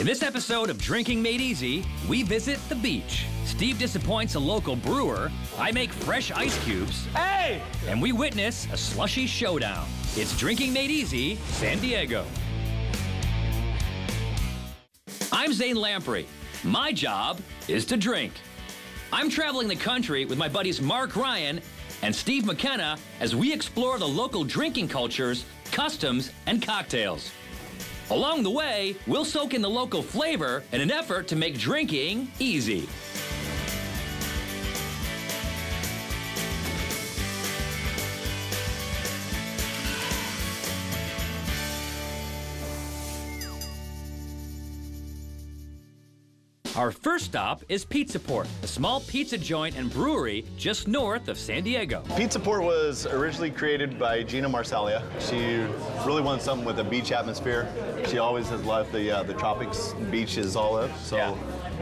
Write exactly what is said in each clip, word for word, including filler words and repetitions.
In this episode of Drinking Made Easy, we visit the beach. Steve disappoints a local brewer, I make fresh ice cubes, hey! And we witness a slushy showdown. It's Drinking Made Easy, San Diego. I'm Zane Lamprey. My job is to drink. I'm traveling the country with my buddies Mark Ryan and Steve McKenna as we explore the local drinking cultures, customs, and cocktails. Along the way, we'll soak in the local flavor in an effort to make drinking easy. Our first stop is Pizza Port, a small pizza joint and brewery just north of San Diego. Pizza Port was originally created by Gina Marsalia. She really wanted something with a beach atmosphere. She always has loved the uh, the tropics, beaches, all of. So yeah.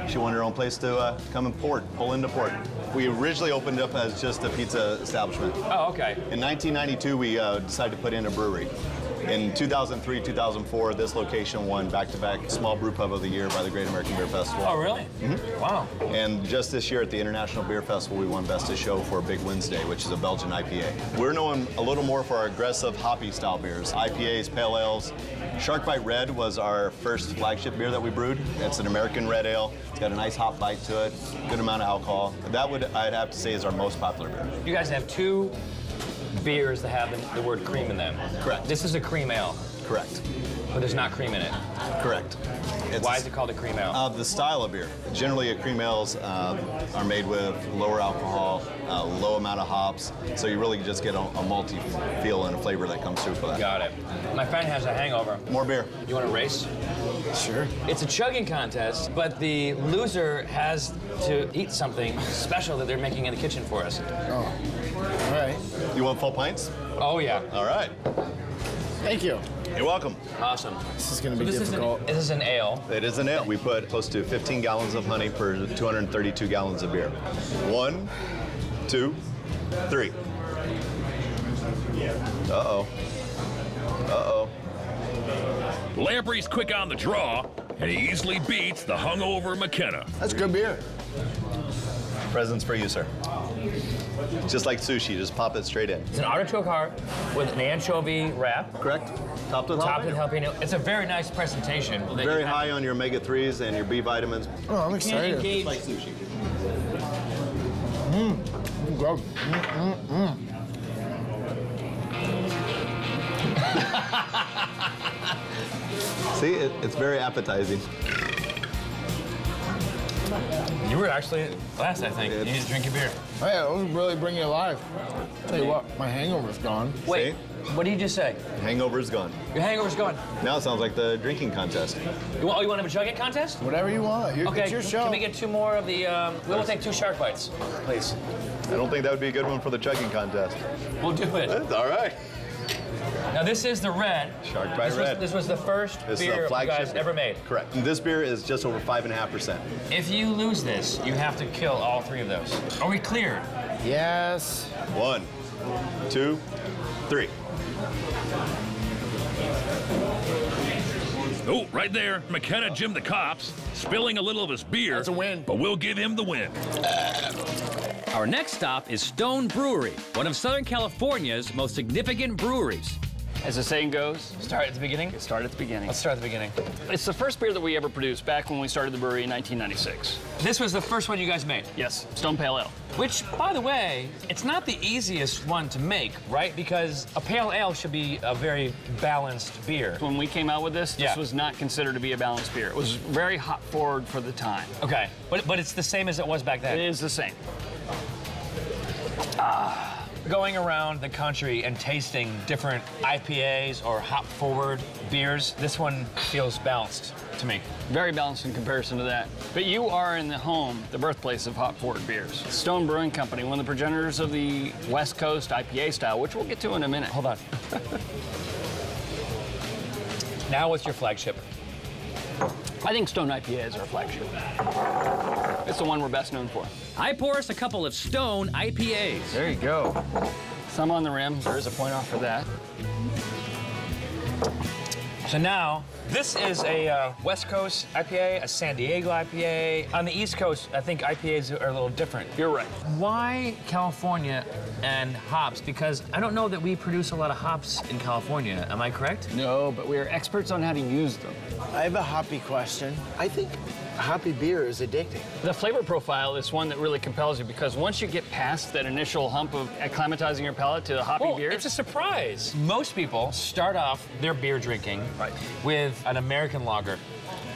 She wanted her own place to uh, come and port, pull into port. We originally opened up as just a pizza establishment. Oh, okay. In nineteen ninety-two, we uh, decided to put in a brewery. In two thousand three, two thousand four, this location won back-to-back Small Brew Pub of the Year by the Great American Beer Festival. Oh, really? Mm-hmm. Wow. And just this year at the International Beer Festival, we won Best of Show for Big Wednesday, which is a Belgian I P A. We're known a little more for our aggressive hoppy-style beers, I P As, pale ales. Shark Bite Red was our first flagship beer that we brewed. It's an American red ale. It's got a nice hop bite to it, good amount of alcohol. That would, I'd have to say, is our most popular beer. You guys have two beers that have the, the word cream in them. Correct. This is a cream ale. Correct. But there's not cream in it. Correct. It's Why is it called a cream ale? Uh, the style of beer. Generally, cream ales uh, are made with lower alcohol, uh, low amount of hops, so you really just get a, a malty feel and a flavor that comes through for that. Got it. My friend has a hangover. More beer. You want to race? Sure. It's a chugging contest, but the loser has to eat something special that they're making in the kitchen for us. Oh. All right. You want full pints? Oh, yeah. All right. Thank you. You're welcome. Awesome. This is going to be so this difficult. Is an, this is an ale. It is an ale. We put close to fifteen gallons of honey per two hundred thirty-two gallons of beer. One, two, three. Uh-oh. Uh-oh. Lamprey's quick on the draw, and he easily beats the hungover McKenna. That's good beer. Presents for you, sir. Just like sushi, just pop it straight in. It's an artichoke heart with an anchovy wrap. Correct. Topped with Topped jalapeno. with jalapeno. It's a very nice presentation. Very high on your omega threes and your B vitamins. Oh, I'm excited. It's like sushi. Mmm. Good. Mmm, mmm, mmm. See, it, it's very appetizing. You were actually last, I think. You need to drink your beer. Hey, that was really bringing it alive. I'll tell you what, my hangover's gone. Wait, See? What did you just say? Hangover's gone. Your hangover's gone. Now it sounds like the drinking contest. You want, oh, you want to have a chugging contest? Whatever you want. You're, okay, it's your show. Can we get two more of the, um, we will take two shark bites, please. I don't think that would be a good one for the chugging contest. We'll do it. That's all right. Now this is the red. Shark Bite Red. Was, this was the first this beer you guys beer. ever made. Correct. And this beer is just over five and a half percent. If you lose this, you have to kill all three of those. Are we clear? Yes. One, two, three. Oh, right there, McKenna Jim the cops, spilling a little of his beer. That's a win. But we'll give him the win. Our next stop is Stone Brewery, one of Southern California's most significant breweries. As the saying goes, start at the beginning. Start at the beginning. Let's start at the beginning. It's the first beer that we ever produced back when we started the brewery in nineteen ninety-six. This was the first one you guys made? Yes, Stone Pale Ale. Which, by the way, it's not the easiest one to make, right? Because a pale ale should be a very balanced beer. When we came out with this, this yeah. was not considered to be a balanced beer. It was very hop forward for the time. Okay, but, but it's the same as it was back then? It is the same. Ah. Going around the country and tasting different I P As or hop-forward beers, this one feels balanced to me. Very balanced in comparison to that. But you are in the home, the birthplace of hop-forward beers. Stone Brewing Company, one of the progenitors of the West Coast I P A style, which we'll get to in a minute. Hold on. Now what's your flagship? I think Stone I P A is our flagship. It's the one we're best known for. I pour us a couple of Stone I P As. There you go. Some on the rim. There is a point off for that. So now, this is a uh, West Coast I P A, a San Diego I P A. On the East Coast, I think I P As are a little different. You're right. Why California and hops? Because I don't know that we produce a lot of hops in California. Am I correct? No, but we are experts on how to use them. I have a hoppy question. I think hoppy beer is addicting. The flavor profile is one that really compels you, because once you get past that initial hump of acclimatizing your palate to the hoppy well, beer, it's a surprise. Most people start off their beer drinking right. with an American lager,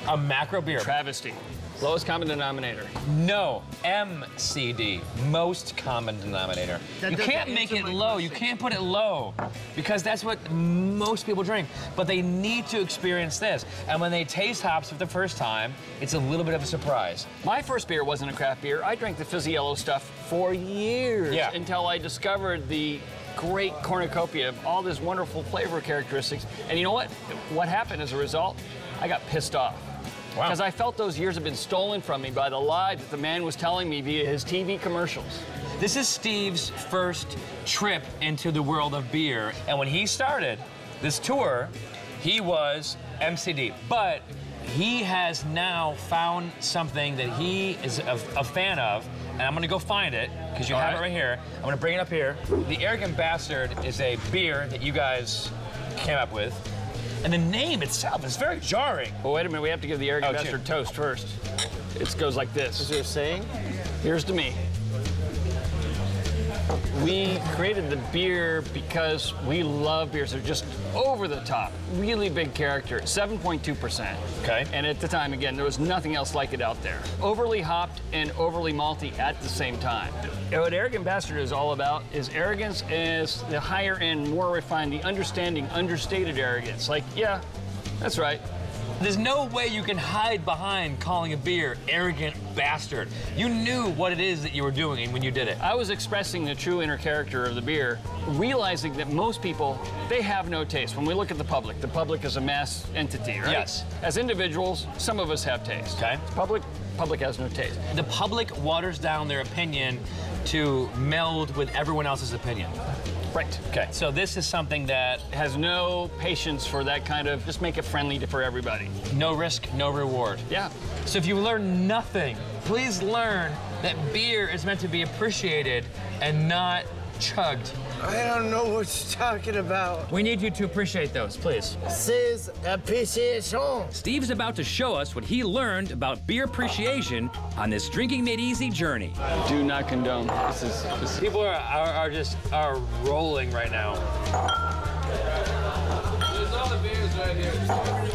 a macro beer. Travesty. Lowest common denominator. No, M C D, most common denominator. That you can't make it low, question. You can't put it low, because that's what most people drink. But they need to experience this. And when they taste hops for the first time, it's a little bit of a surprise. My first beer wasn't a craft beer. I drank the fizzy yellow stuff for years yeah. until I discovered the great cornucopia of all these wonderful flavor characteristics. And you know what? What happened as a result? I got pissed off. Because wow. I felt those years have been stolen from me by the lie that the man was telling me via his T V commercials. This is Steve's first trip into the world of beer. And when he started this tour, he was M C D. But he has now found something that he is a, a fan of. And I'm going to go find it, because you All have right. it right here. I'm going to bring it up here. The Arrogant Bastard is a beer that you guys came up with. And the name itself is very jarring. Well, wait a minute. We have to give the Arrogant oh, Bastard toast first. It goes like this. Is there a saying? Here's to me. We created the beer because we love beers. They're just over the top, really big character, seven point two percent. Okay. And at the time, again, there was nothing else like it out there. Overly hopped and overly malty at the same time. What Arrogant Bastard is all about is arrogance is the higher end, more refined, the understanding, understated arrogance. Like, yeah, that's right. There's no way you can hide behind calling a beer Arrogant Bastard. You knew what it is that you were doing when you did it. I was expressing the true inner character of the beer, realizing that most people, they have no taste. When we look at the public, the public is a mass entity, right? Yes. As individuals, some of us have taste. Okay. Public, public has no taste. The public waters down their opinion to meld with everyone else's opinion. Right. Okay. So this is something that has no patience for that kind of, just make it friendly for everybody. No risk, no reward. Yeah. So if you learn nothing, please learn that beer is meant to be appreciated and not chugged. I don't know what you're talking about. We need you to appreciate those, please. This is appreciation. Steve's about to show us what he learned about beer appreciation on this Drinking Made Easy journey. Do not condone. This is, this is... People are, are, are just are rolling right now. There's all the beers right here.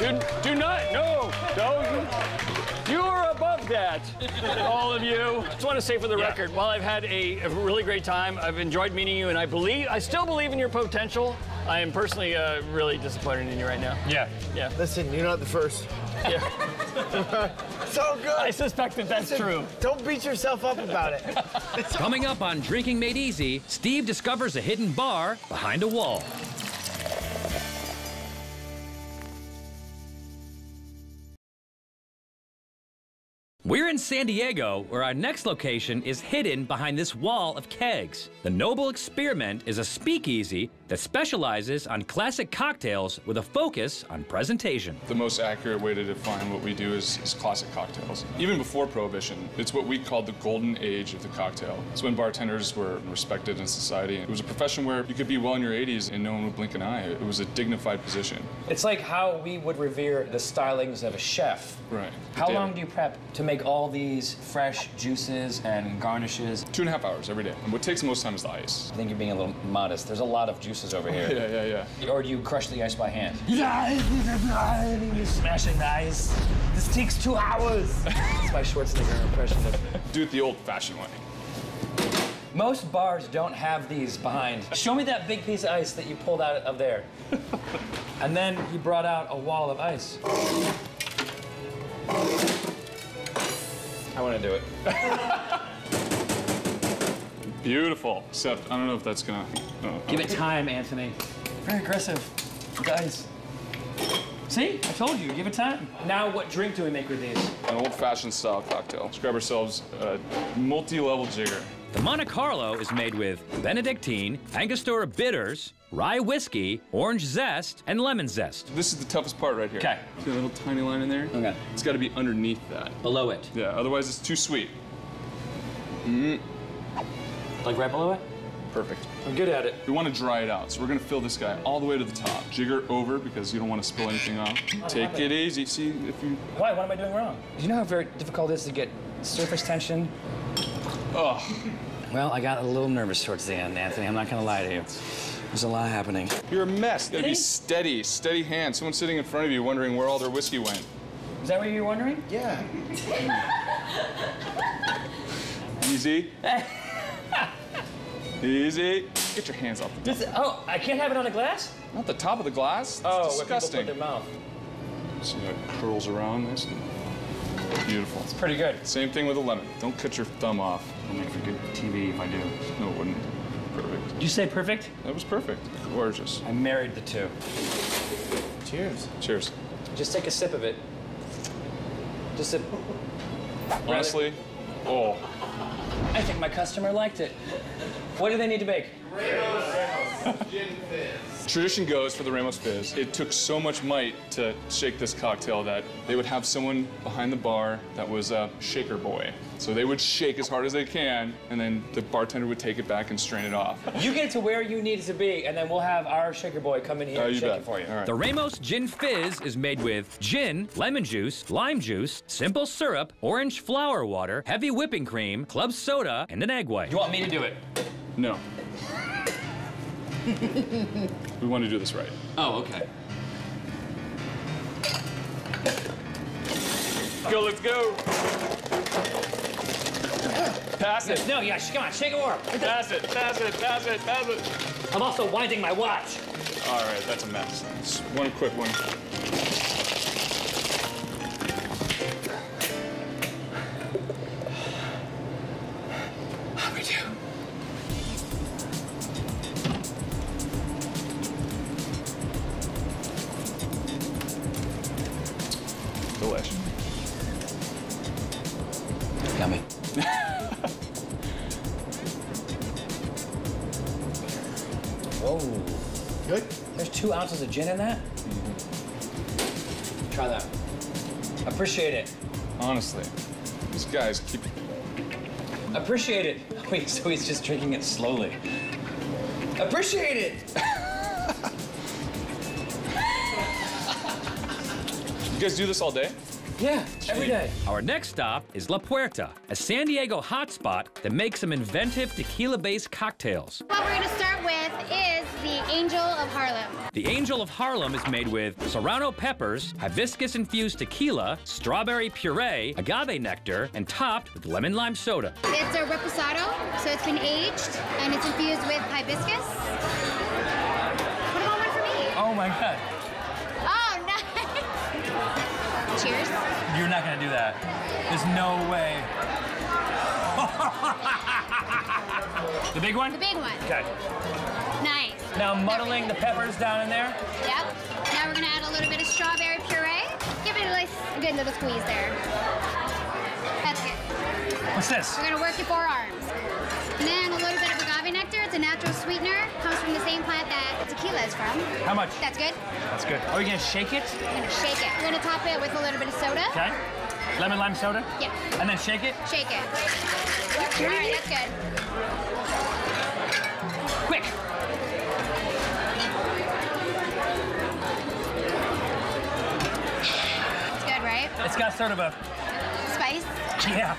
Do, do not, no, don't. You're above that, all of you. Just want to say for the yeah. record, while I've had a, a really great time, I've enjoyed meeting you, and I believe, I still believe in your potential. I am personally uh, really disappointed in you right now. Yeah, yeah. Listen, you're not the first. Yeah. So good. I suspect that that's Listen, true. Don't beat yourself up about it. Coming up on Drinking Made Easy, Steve discovers a hidden bar behind a wall. We're in San Diego, where our next location is hidden behind this wall of kegs. The Noble Experiment is a speakeasy that specializes on classic cocktails with a focus on presentation. The most accurate way to define what we do is, is classic cocktails. Even before Prohibition, it's what we called the golden age of the cocktail. It's when bartenders were respected in society. It was a profession where you could be well in your eighties and no one would blink an eye. It was a dignified position. It's like how we would revere the stylings of a chef. Right. How long do you prep to make all these fresh juices and garnishes? Two and a half hours every day. And what takes the most time is the ice. I think you're being a little modest. There's a lot of juice over here. Yeah, yeah, yeah. Or do you crush the ice by hand? Yeah, you're smashing the ice. This takes two hours. That's my Schwarzenegger impression. Do it the old-fashioned way. Most bars don't have these behind. Show me that big piece of ice that you pulled out of there. And then he brought out a wall of ice. I want to do it. Beautiful. Except, I don't know if that's gonna... Oh, give it time, Anthony. Very aggressive. Guys. See? I told you. Give it time. Now what drink do we make with these? An old-fashioned style cocktail. Let's grab ourselves a multi-level jigger. The Monte Carlo is made with Benedictine, Angostura bitters, rye whiskey, orange zest, and lemon zest. This is the toughest part right here. Okay. See a little tiny line in there? Okay. It's got to be underneath that. Below it. Yeah, otherwise it's too sweet. Mm. Like right below it? Perfect. I'm good at it. We want to dry it out, so we're going to fill this guy all the way to the top. Jigger over, because you don't want to spill anything off. Take it easy. See if you... Why? What am I doing wrong? Do you know how very difficult it is to get surface tension? Ugh. Well, I got a little nervous towards the end, Anthony. I'm not going to lie to you. There's a lot happening. You're a mess. You gotta be steady, steady hand. Someone sitting in front of you wondering where all their whiskey went. Is that what you're wondering? Yeah. Easy. Easy. Get your hands off the top. This, oh, I can't have it on a glass? Not the top of the glass. That's oh, disgusting. Where people put their mouth. See how it curls around nicely. Beautiful. It's pretty good. Same thing with a lemon. Don't cut your thumb off. I'll make for good T V if I do. No, it wouldn't. Perfect. Did you say perfect? That was perfect. Gorgeous. I married the two. Cheers. Cheers. Just take a sip of it. Just sip. Honestly, oh. I think my customer liked it. What do they need to bake? Ramos Gin Fizz. Tradition goes for the Ramos Fizz. It took so much might to shake this cocktail that they would have someone behind the bar that was a shaker boy. So they would shake as hard as they can, and then the bartender would take it back and strain it off. You get it to where you need it to be, and then we'll have our shaker boy come in here uh, and shake bet. it for you. All right. The Ramos Gin Fizz is made with gin, lemon juice, lime juice, simple syrup, orange flower water, heavy whipping cream, club soda, and an egg white. You want me to do it? No. We want to do this right. Oh, okay. Go, let's go. Pass it. No, yeah, come on, shake it warm. Pass it, pass it, pass it, pass it. I'm also winding my watch. All right, that's a mess. Just one quick one. Two ounces of gin in that? Mm-hmm. Try that. Appreciate it. Honestly, these guys keep... Appreciate it. Wait, so he's just drinking it slowly. Appreciate it! You guys do this all day? Yeah, every day. Our next stop is La Puerta, a San Diego hotspot that makes some inventive tequila-based cocktails. What we're gonna start with is the Angel of Harlem. The Angel of Harlem is made with serrano peppers, hibiscus-infused tequila, strawberry puree, agave nectar, and topped with lemon-lime soda. It's a reposado, so it's been aged, and it's infused with hibiscus. What about one for me? Oh, my God. Oh, nice. Cheers. You're not gonna do that. There's no way. The big one? The big one. Okay. Nice. Now muddling the peppers down in there? Yep. Now we're gonna add a little bit of strawberry puree. Give it a, nice, a good little squeeze there. That's good. What's this? We're gonna work your forearms. And then a little bit of agave nectar. It's a natural sweetener. Comes from the same plant that tequila is from. How much? That's good. That's good. Are we gonna shake it? We're gonna shake it. We're gonna top it with a little bit of soda. Okay. Lemon lime soda? Yeah. And then shake it? Shake it. All right, that's good. Quick. It's good, right? It's got sort of a... Spice? Yeah.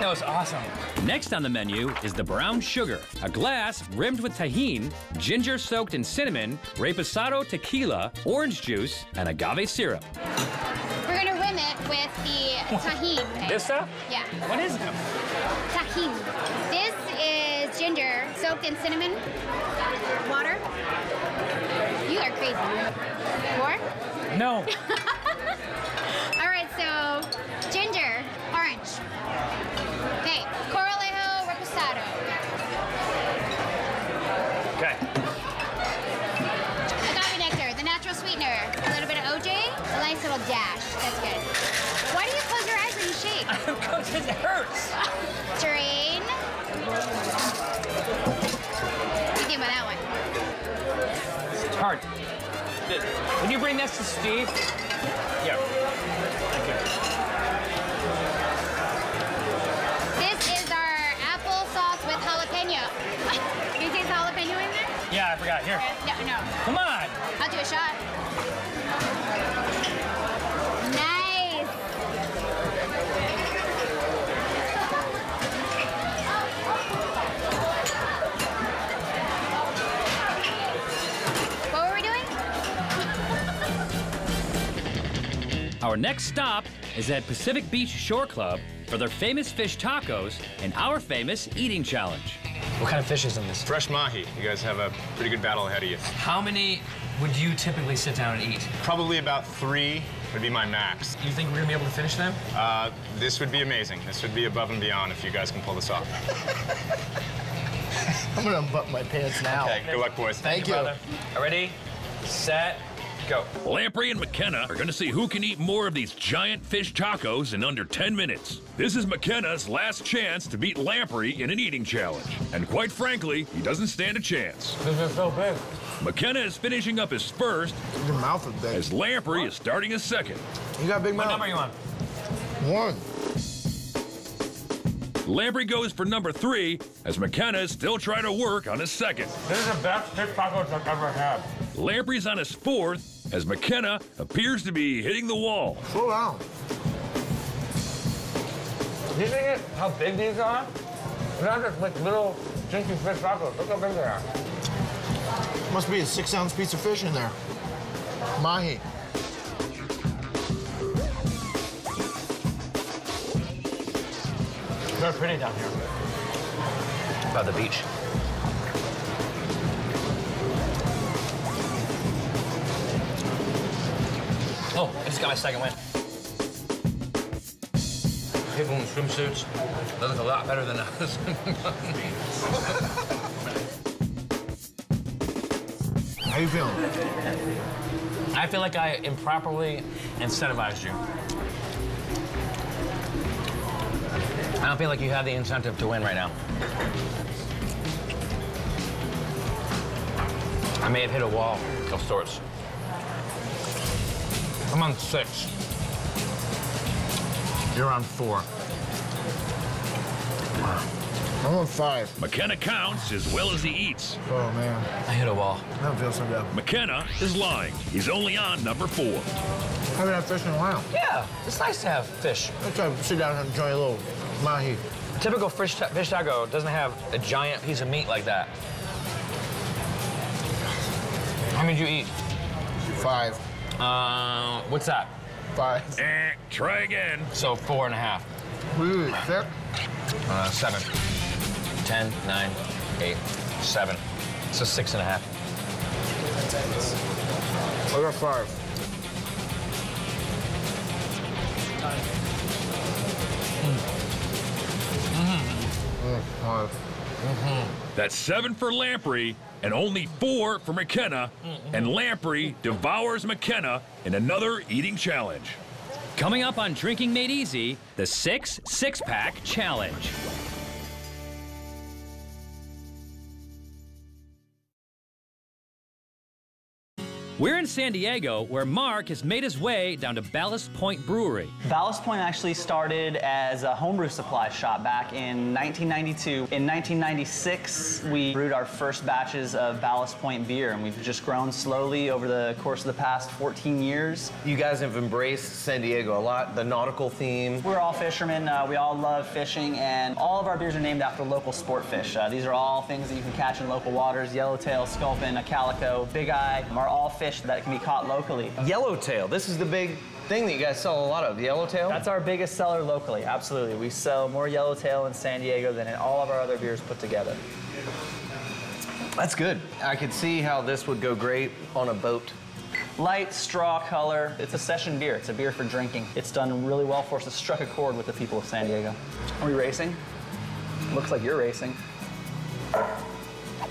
That was awesome. Next on the menu is the brown sugar, a glass rimmed with tahine, ginger soaked in cinnamon, reposado tequila, orange juice, and agave syrup. We're gonna rim it with the tahine. This stuff? Yeah. What is it? Tahine. This is ginger soaked in cinnamon, water. You are crazy. More? No. All right, so ginger, orange. Okay, Coralejo Reposado. Okay. Agave nectar, the natural sweetener. A little bit of O J, a nice little dash. That's good. Why do you close your eyes when you shake? Because it hurts. Drain. Hard. Good. Would you bring this to Steve? Yeah. Thank you. This is our apple sauce with jalapeno. Can you taste the jalapeno in there? Yeah, I forgot. Here. No, no. Come on. I'll do a shot. Nice. What were we doing? Our next stop is at Pacific Beach Shore Club for their famous fish tacos and our famous eating challenge. What kind of fish is in this? Fresh mahi. You guys have a pretty good battle ahead of you. How many would you typically sit down and eat? Probably about three would be my max. You think we're gonna be able to finish them? Uh, this would be amazing. This would be above and beyond if you guys can pull this off. I'm gonna unbutton my pants now. Okay, good luck, boys. Thank, Thank you. you. Ready, set, go. Lamprey and McKenna are gonna see who can eat more of these giant fish tacos in under ten minutes. This is McKenna's last chance to beat Lamprey in an eating challenge. And quite frankly, he doesn't stand a chance. This is so big. McKenna is finishing up his first. Your mouth is big. As Lamprey is starting his second. You got a big mouth. What number are you on? One. Lamprey goes for number three, as McKenna is still trying to work on his second. This is the best fish tacos I've ever had. Lamprey's on his fourth, as McKenna appears to be hitting the wall. Slow down. Do you think it, how big these are? They're not just like little chunky fish tacos. Look how big they are. Must be a six-ounce piece of fish in there. Mahi. They're pretty down here. By the beach. Oh, I just got my second win. People in swimsuits, they look a lot better than us. How you feeling? I feel like I improperly incentivized you. I don't feel like you have the incentive to win right now. I may have hit a wall of sorts. I'm on six. You're on four. I'm on five. McKenna counts as well as he eats. Oh, man. I hit a wall. I don't feel so good. McKenna is lying. He's only on number four. I haven't had fish in a while. Yeah, it's nice to have fish. Let's try to sit down and enjoy a little mahi. A typical fish, ta fish taco doesn't have a giant piece of meat like that. How many did you eat? Five. Uh, what's that? Five. Eh, try again. So four and a half. Ooh, six. Uh, seven. Ten, nine, eight, seven. So six and a half. I got five. Mm-hmm. Mm-hmm. Mm-hmm. That's seven for Lamprey and only four for McKenna. Mm-hmm. And Lamprey devours McKenna in another eating challenge. Coming up on Drinking Made Easy, the six six-pack challenge. We're in San Diego, where Mark has made his way down to Ballast Point Brewery. Ballast Point actually started as a homebrew supply shop back in nineteen ninety-two. In nineteen ninety-six, we brewed our first batches of Ballast Point beer, and we've just grown slowly over the course of the past fourteen years. You guys have embraced San Diego a lot, the nautical theme. We're all fishermen. Uh, we all love fishing, and all of our beers are named after local sport fish. Uh, these are all things that you can catch in local waters. Yellowtail, sculpin, a calico, big eye are all fish that can be caught locally. Yellowtail, this is the big thing that you guys sell a lot of, yellowtail? That's our biggest seller locally, absolutely. We sell more yellowtail in San Diego than in all of our other beers put together. That's good. I could see how this would go great on a boat. Light straw color. It's a session beer. It's a beer for drinking. It's done really well for us. It's struck a chord with the people of San Diego. Are we racing? Looks like you're racing.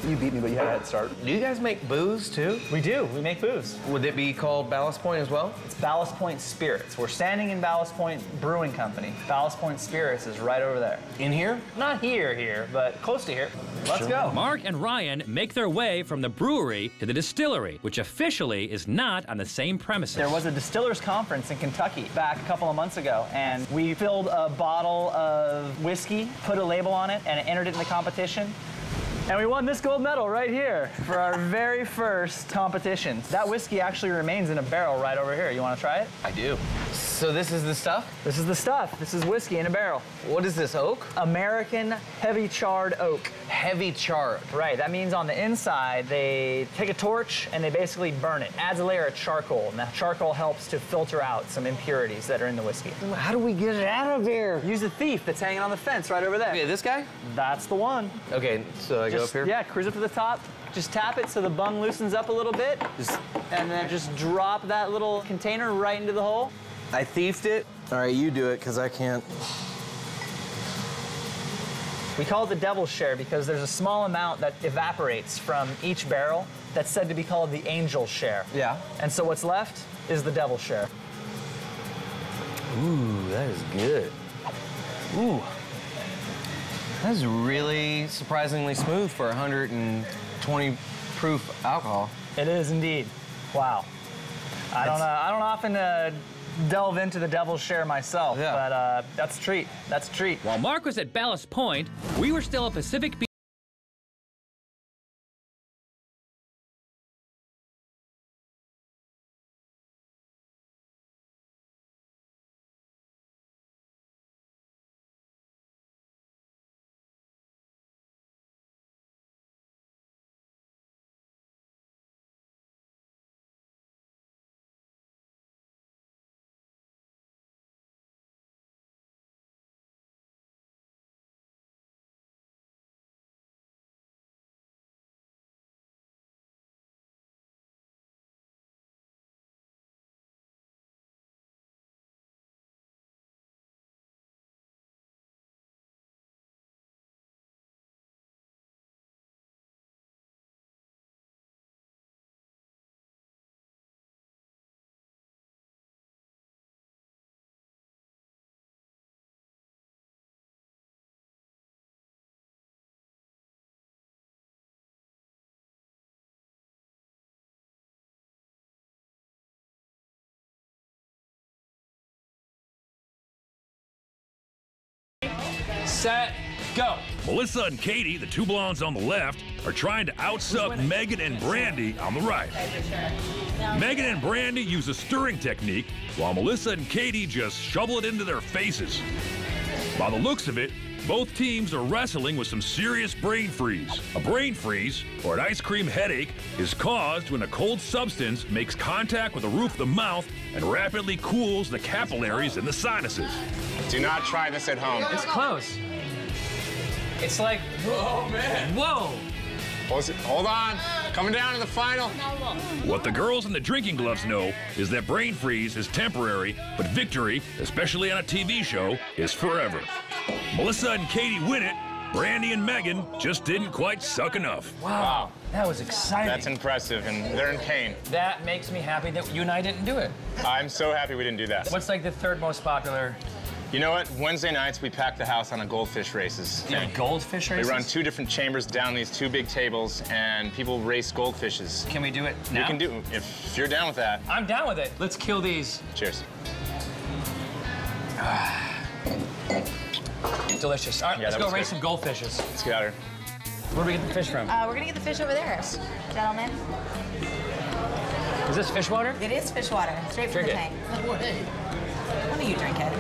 You beat me, but you had a head start. Do you guys make booze, too? We do. We make booze. Would it be called Ballast Point as well? It's Ballast Point Spirits. We're standing in Ballast Point Brewing Company. Ballast Point Spirits is right over there. In here? Not here, here, but close to here. Let's go. Mark and Ryan make their way from the brewery to the distillery, which officially is not on the same premises. There was a distillers conference in Kentucky back a couple of months ago, and we filled a bottle of whiskey, put a label on it, and it entered it in the competition. And we won this gold medal right here for our very first competition. That whiskey actually remains in a barrel right over here. You want to try it? I do. So this is the stuff? This is the stuff. This is whiskey in a barrel. What is this, oak? American heavy charred oak. Heavy charred. Right. That means on the inside, they take a torch and they basically burn it. Adds a layer of charcoal, and that charcoal helps to filter out some impurities that are in the whiskey. How do we get it out of there? Use the thief that's hanging on the fence right over there. Okay, this guy? That's the one. Okay, so I go. Just, yeah, cruise up to the top. Just tap it so the bung loosens up a little bit. Just, and then just drop that little container right into the hole. I thiefed it. All right, you do it, because I can't. We call it the devil's share because there's a small amount that evaporates from each barrel that's said to be called the angel's share. Yeah. And so what's left is the devil's share. Ooh, that is good. Ooh. That is really surprisingly smooth for one hundred twenty proof alcohol. It is indeed. Wow. I don't, uh, I don't often uh, delve into the devil's share myself, yeah. but uh, that's a treat. That's a treat. While Mark was at Ballast Point, we were still at Pacific Beach. Set, go. Melissa and Katie, the two blondes on the left, are trying to out-sub Megan and Brandy on the right. Megan and Brandy use a stirring technique, while Melissa and Katie just shovel it into their faces. By the looks of it, both teams are wrestling with some serious brain freeze. A brain freeze, or an ice cream headache, is caused when a cold substance makes contact with the roof of the mouth and rapidly cools the capillaries in the sinuses. Do not try this at home. It's close. It's like, oh man. Whoa. Hold on, coming down to the final. What the girls in the drinking gloves know is that brain freeze is temporary, but victory, especially on a T V show, is forever. Melissa and Katie win it. Brandy and Megan just didn't quite suck enough. Wow, that was exciting. That's impressive, and they're in pain. That makes me happy that you and I didn't do it. I'm so happy we didn't do that. What's like the third most popular? You know what? Wednesday nights, we pack the house on a goldfish races. Yeah, goldfish races? We run two different chambers down these two big tables, and people race goldfishes. Can we do it now? We can do it, if you're down with that. I'm down with it. Let's kill these. Cheers. Delicious. All right, yeah, let's go race some goldfishes. Let's get out of here. Where do we get the fish from? Uh, we're going to get the fish over there, gentlemen. Is this fish water? It is fish water, straight from the tank. Why don't you drink it?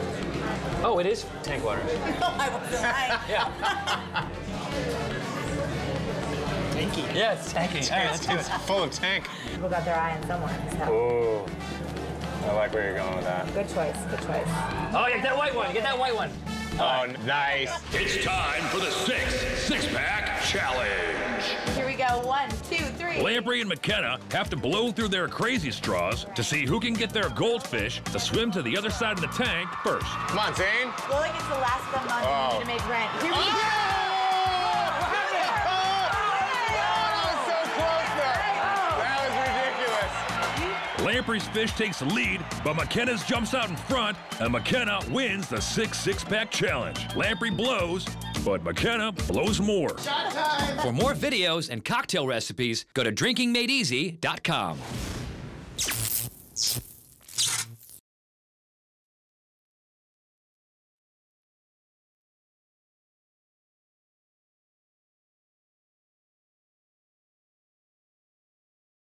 Oh, it is tank water. No, I wasn't lying. Yeah. Tanky. Yeah, it's tanky. It's, right, it's, it's it. full of tank. People got their eye on someone. So. Oh, I like where you're going with that. Good choice. Good choice. Oh, yeah, get that white one. Get that white one. Oh, nice. It's time for the six six-pack challenge. Here we go. One, two, three. Lamprey and McKenna have to blow through their crazy straws to see who can get their goldfish to swim to the other side of the tank first. Come on, Zane. Well, like it's the last of the month oh. we need to make rent. Here we oh! go. Oh! Oh! That was so close, though. That was ridiculous. Lamprey's Fish takes the lead, but McKenna's jumps out in front, and McKenna wins the six six-pack challenge. Lamprey blows, but McKenna blows more. Shot time. For more videos and cocktail recipes, go to drinking made easy dot com.